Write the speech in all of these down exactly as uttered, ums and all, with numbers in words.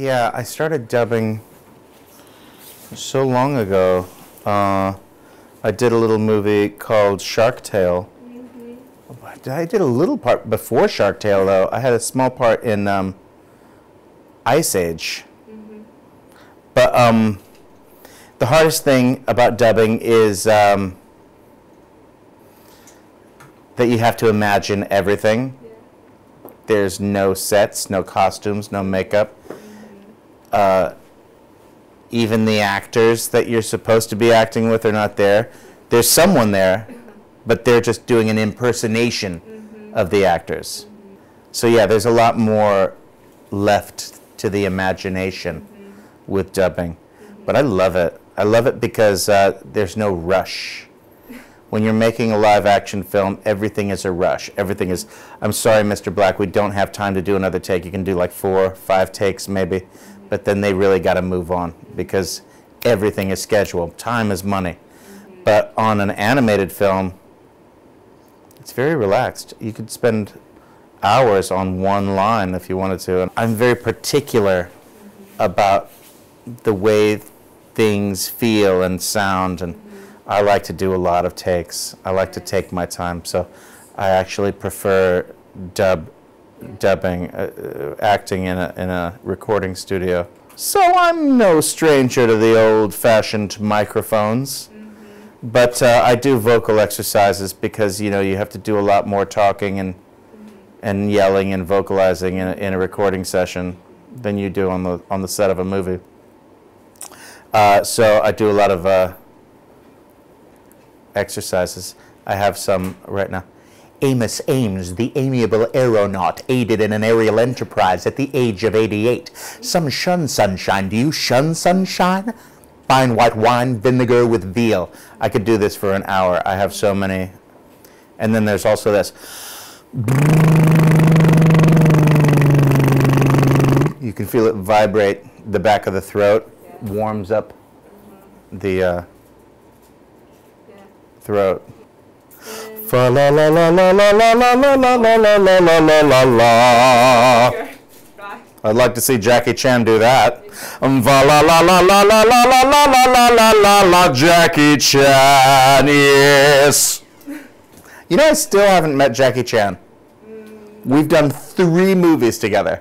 Yeah, I started dubbing so long ago. Uh, I did a little movie called Shark Tale. Mm-hmm. I did a little part before Shark Tale, though. I had a small part in um, Ice Age. Mm-hmm. But um, the hardest thing about dubbing is um, that you have to imagine everything. Yeah. There's no sets, no costumes, no makeup. Mm-hmm. uh, Even the actors that you're supposed to be acting with are not there. There's someone there, but they're just doing an impersonation mm-hmm. of the actors. Mm-hmm. So yeah, there's a lot more left to the imagination mm-hmm. with dubbing. Mm-hmm. But I love it. I love it because uh, there's no rush. When you're making a live action film, everything is a rush. Everything is, I'm sorry, Mister Black, we don't have time to do another take. You can do like four, five takes maybe. But then they really got to move on because everything is scheduled. Time is money. Mm-hmm. But on an animated film, it's very relaxed. You could spend hours on one line if you wanted to. And I'm very particular mm-hmm. about the way things feel and sound. And mm-hmm. I like to do a lot of takes. I like to take my time. So I actually prefer dub. dubbing, uh, acting in a, in a recording studio. So I'm no stranger to the old-fashioned microphones, mm-hmm. but uh, I do vocal exercises because, you know, you have to do a lot more talking and, mm-hmm. and yelling and vocalizing in a, in a recording session than you do on the, on the set of a movie. Uh, so I do a lot of uh, exercises. I have some right now. Amos Ames, the amiable aeronaut, aided in an aerial enterprise at the age of eighty-eight. Some shun sunshine. Do you shun sunshine? Fine white wine, vinegar with veal. I could do this for an hour. I have so many. And then there's also this. You can feel it vibrate the back of the throat. Warms up the uh, throat. Fa la la la la la la la la la la la la la la la. I'd like to see Jackie Chan do that. Um fa la la la la la la la la la la la la. Jackie Chan, yes. You know, I still haven't met Jackie Chan. We've done three movies together.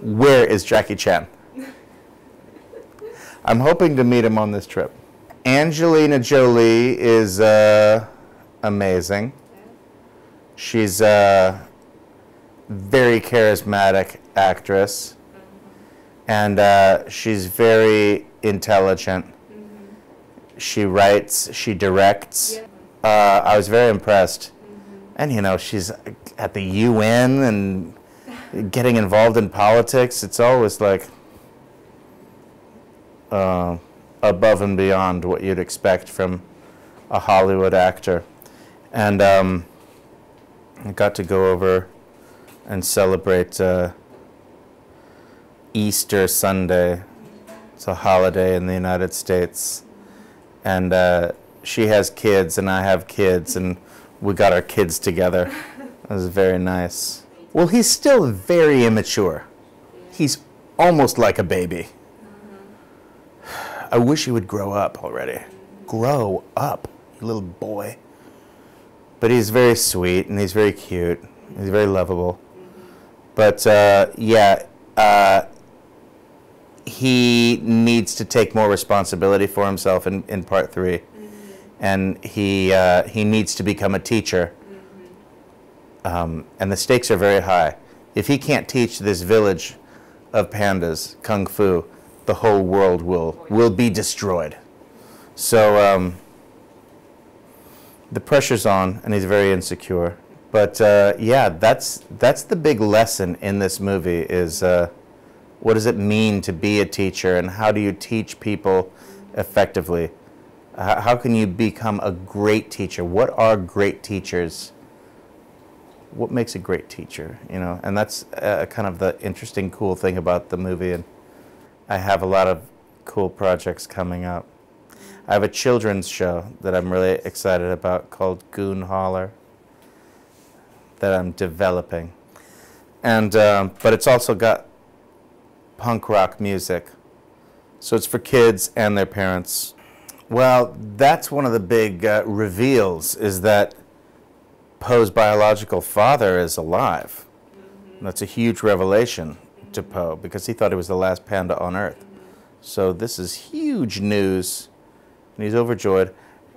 Where is Jackie Chan? I'm hoping to meet him on this trip. Angelina Jolie is uh, amazing. She's a very charismatic actress, and uh, she's very intelligent. Mm-hmm. She writes, she directs. Yeah. Uh, I was very impressed. Mm-hmm. And you know, she's at the U N and getting involved in politics. It's always like uh, above and beyond what you'd expect from a Hollywood actor. And um, I got to go over and celebrate uh, Easter Sunday. It's a holiday in the United States. And uh, she has kids and I have kids and we got our kids together. It was very nice. Well, he's still very immature. He's almost like a baby. I wish he would grow up already. Grow up, you little boy. But he's very sweet, and he's very cute. He's very lovable. But, uh, yeah, uh, he needs to take more responsibility for himself in, in part three. Mm-hmm. And he, uh, he needs to become a teacher. Mm-hmm. um, and the stakes are very high. If he can't teach this village of pandas Kung Fu, the whole world will, will be destroyed. So... Um, the pressure's on, and he's very insecure. But uh, yeah, that's that's the big lesson in this movie is uh, what does it mean to be a teacher, and how do you teach people effectively? Uh, how can you become a great teacher? What are great teachers? What makes a great teacher? You know, and that's uh, kind of the interesting, cool thing about the movie. And I have a lot of cool projects coming up. I have a children's show that I'm really excited about called Goon Holler that I'm developing. And, um, but it's also got punk rock music. So it's for kids and their parents. Well, that's one of the big uh, reveals, is that Poe's biological father is alive. Mm-hmm. That's a huge revelation mm-hmm. to Poe, because he thought he was the last panda on Earth. Mm-hmm. So this is huge news, and he's overjoyed.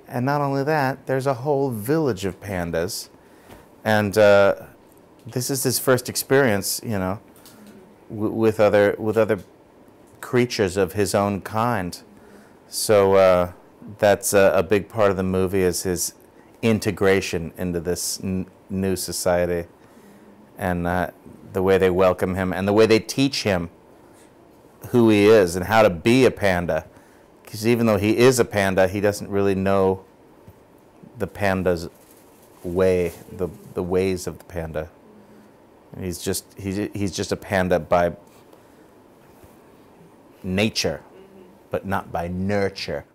And not only that, there's a whole village of pandas. And uh, this is his first experience, you know, w with other with other creatures of his own kind. So uh, that's a, a big part of the movie, is his integration into this n new society, and uh, the way they welcome him and the way they teach him who he is and how to be a panda. Because even though he is a panda, he doesn't really know the panda's way, the the ways of the panda. He's just he's he's just a panda by nature, but not by nurture.